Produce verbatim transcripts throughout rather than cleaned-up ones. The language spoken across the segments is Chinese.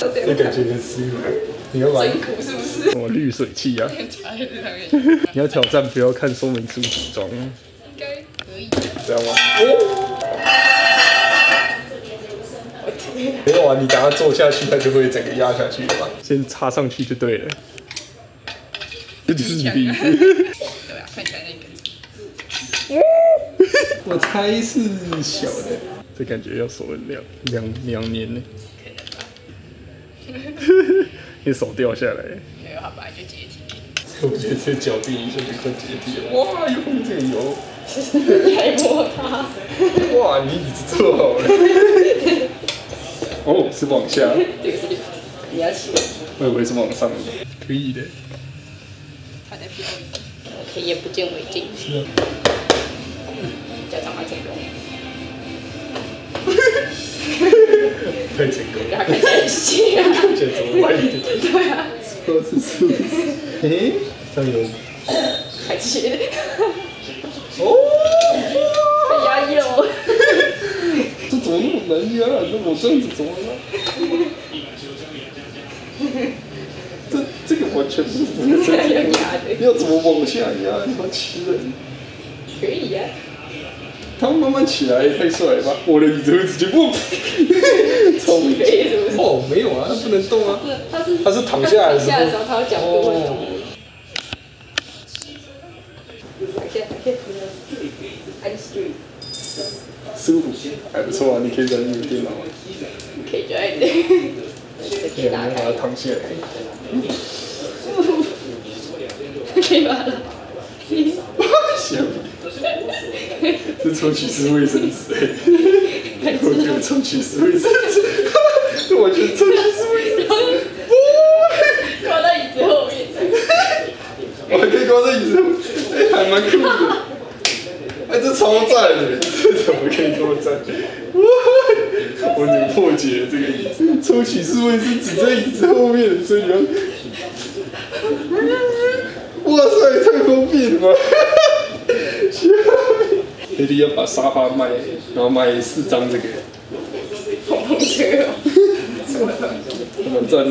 这感觉很斯文，你要玩？真苦是不是？我滤水器啊！你要挑战不要看说明书组装，应该可以。这样吗？没有啊，你等下坐下去，它就会整个压下去了嘛。先插上去就对了。这就是你的意思。对啊，看起来那个。我猜是小的。这感觉要锁两两两年呢。 你手掉下来，没有，它本来就解体。我觉得这脚底一下就快解体了。哇，有空间有，太过大。哇，你椅子坐好了。哦，是往下。你要起。我以为是往上的。可以的。它在飘移，我可以眼不见为净。是啊。家长还成功。 太成功了！感谢啊！觉得怎么办？对啊，多次数。哎，加油！还切！哦！太压抑了我。这怎么那么难压？那我这样子怎么了？这这个完全不是我的身体，要怎么往下压？好奇人！可以呀。 他慢慢起来，太帅了吧！我的椅子会直接不，超危险！哦，没有啊，他不能动啊。他是他是躺下来的时候，他脚不会动。躺下，躺下，安心。舒服，还不错啊！你可以在你的电脑。可以在你的。然后把它躺下来。可以吧？行。 这抽取式卫生纸，我觉得抽取式卫生纸，这完全抽取式卫生纸，不，挂在椅子后面，我还可以挂在椅子后面，哎，还蛮酷的，哎，这超赞的，这怎么可以这么赞？哇，我已经破解了这个椅子，抽取式卫生纸在椅子后面，所以你要，哇塞，太方便了吧！ 弟弟要把沙发卖，然后卖四张这个，好棒哦！蛮赞的，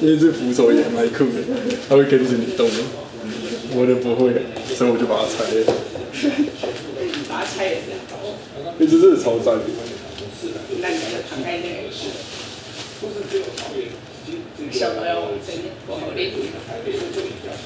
因为这扶手也蛮酷的，它会跟着你动。我的不会，所以我就把它拆了。把它拆了，因为这真的超赞的。那你要躺在那个，小朋友，我好累。